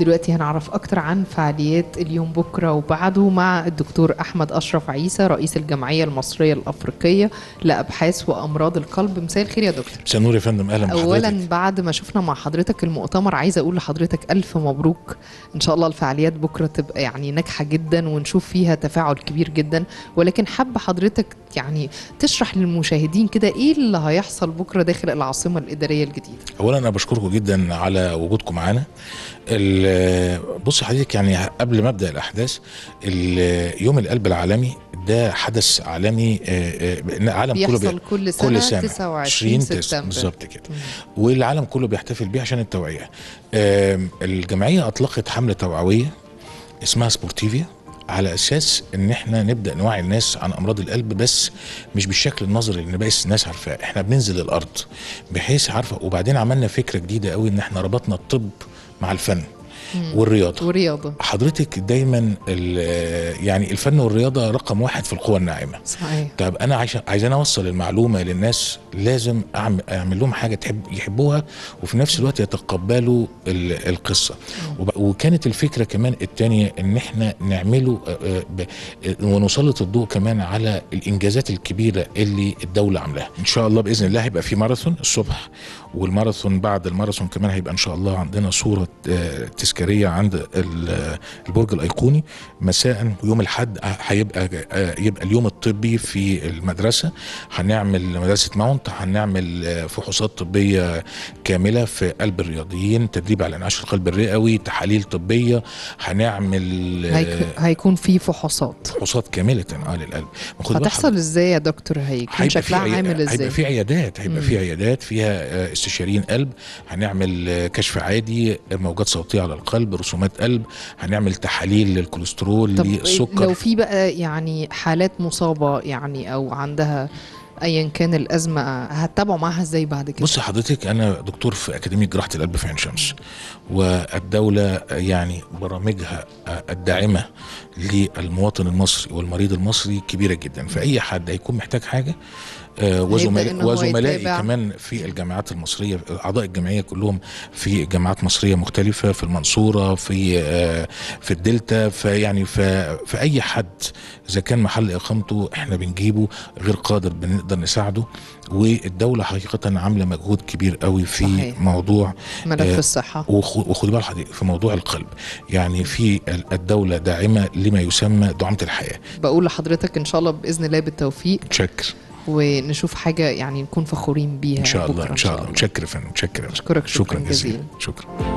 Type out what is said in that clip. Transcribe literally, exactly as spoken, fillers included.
دلوقتي هنعرف أكتر عن فعاليات اليوم بكرة وبعده مع الدكتور أحمد أشرف عيسى رئيس الجمعيه المصريه الافريقيه لابحاث وامراض القلب. مساء الخير يا دكتور. مساء النور يا فندم، أهلا بحضرتك. أولا بعد ما شفنا مع حضرتك المؤتمر، عايزة أقول لحضرتك ألف مبروك، إن شاء الله الفعاليات بكرة تبقى يعني ناجحة جدا ونشوف فيها تفاعل كبير جدا، ولكن حابة حضرتك يعني تشرح للمشاهدين كده إيه اللي هيحصل بكرة داخل العاصمة الإدارية الجديدة. أولا أنا بشكركم جدا على وجودكم معانا. بص حضرتك، يعني قبل ما أبدأ الأحداث، يوم القلب العالمي ده حدث عالمي، العالم كله بيحصل كل سنة, كل سنة تسعة وعشرين سبتمبر بالظبط كده، والعالم كله بيحتفل بيه عشان التوعية. الجمعية أطلقت حملة توعوية اسمها سبورتيفيا على أساس إن إحنا نبدأ نوعي الناس عن أمراض القلب، بس مش بالشكل النظري اللي باقي الناس عارفاه، إحنا بننزل الأرض بحيث عارفة. وبعدين عملنا فكرة جديدة قوي إن إحنا ربطنا الطب مع الفن والرياضة. والرياضة حضرتك دايما يعني الفن والرياضة رقم واحد في القوى الناعمة. صحيح. طب أنا عايز عايزين أوصل المعلومة للناس، لازم أعمل, أعمل لهم حاجة تحب يحبوها وفي نفس الوقت يتقبلوا القصة. وكانت الفكرة كمان التانية إن إحنا نعمله ونسلط الضوء كمان على الإنجازات الكبيرة اللي الدولة عاملاها. إن شاء الله بإذن الله هيبقى في ماراثون الصبح، والماراثون بعد الماراثون كمان هيبقى إن شاء الله عندنا صورة تذكارية عند البرج الايقوني مساء. ويوم الاحد هيبقى يبقى اليوم الطبي في المدرسه، هنعمل مدرسه ماونت، هنعمل فحوصات طبيه كامله في قلب الرياضيين، تدريب على انعاش القلب الرئوي، تحاليل طبيه، هنعمل هيكون في فحوصات فحوصات كامله اه للقلب. هتحصل ازاي يا دكتور؟ هيكون شكلها عامل ازاي؟ هيبقى في عيادات، هيبقى في عيادات فيها استشاريين قلب، هنعمل كشف عادي، موجات صوتيه على القلب، قلب، رسومات قلب، هنعمل تحاليل للكوليسترول، للسكر. لو في بقى يعني حالات مصابه يعني او عندها ايا كان الازمه، هتتابعوا معاها ازاي بعد كده؟ بص حضرتك، انا دكتور في اكاديميه جراحه القلب في عين شمس، والدوله يعني برامجها الداعمه للمواطن المصري والمريض المصري كبيره جدا، فاي حد هيكون محتاج حاجه وزملائي كمان في الجامعات المصريه، اعضاء الجمعيه كلهم في جامعات مصريه مختلفه، في المنصوره، في في الدلتا، فيعني في فاي حد اذا كان محل اقامته احنا بنجيبه، غير قادر بنقدر نساعده. والدوله حقيقه عامله مجهود كبير قوي في صحيح. موضوع ملف الصحه، وخد بال حضرتك في موضوع القلب، يعني في الدوله داعمه لما يسمى دعامه الحياه. بقول لحضرتك ان شاء الله باذن الله بالتوفيق. شكر، ونشوف حاجة يعني نكون فخورين بيها إن شاء الله. إن شاء الله. متشكر يا فندم، متشكر. أشكرك شكرا جزيلا. شكرا.